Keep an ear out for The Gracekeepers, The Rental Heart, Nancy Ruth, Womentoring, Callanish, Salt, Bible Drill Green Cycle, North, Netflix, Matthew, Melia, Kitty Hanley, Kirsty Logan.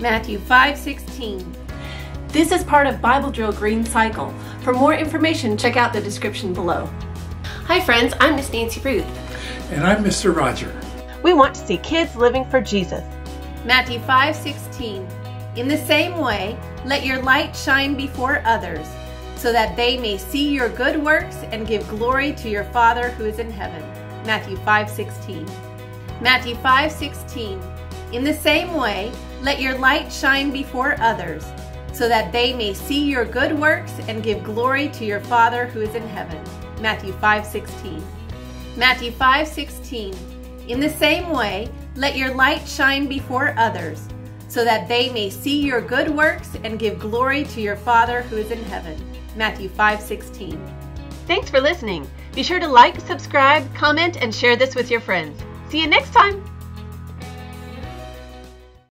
Matthew 5:16. This is part of Bible Drill Green Cycle. For more information, check out the description below. Hi friends, I'm Miss Nancy Ruth. And I'm Mr. Roger. We want to see kids living for Jesus. Matthew 5:16. In the same way, let your light shine before others, so that they may see your good works and give glory to your Father who is in heaven. Matthew 5:16. Matthew 5:16. In the same way, let your light shine before others, so that they may see your good works and give glory to your Father who is in heaven. Matthew 5:16. Matthew 5:16. In the same way, let your light shine before others, so that they may see your good works and give glory to your Father who is in heaven. Matthew 5:16. Thanks for listening. Be sure to like, subscribe, comment, and share this with your friends. See you next time!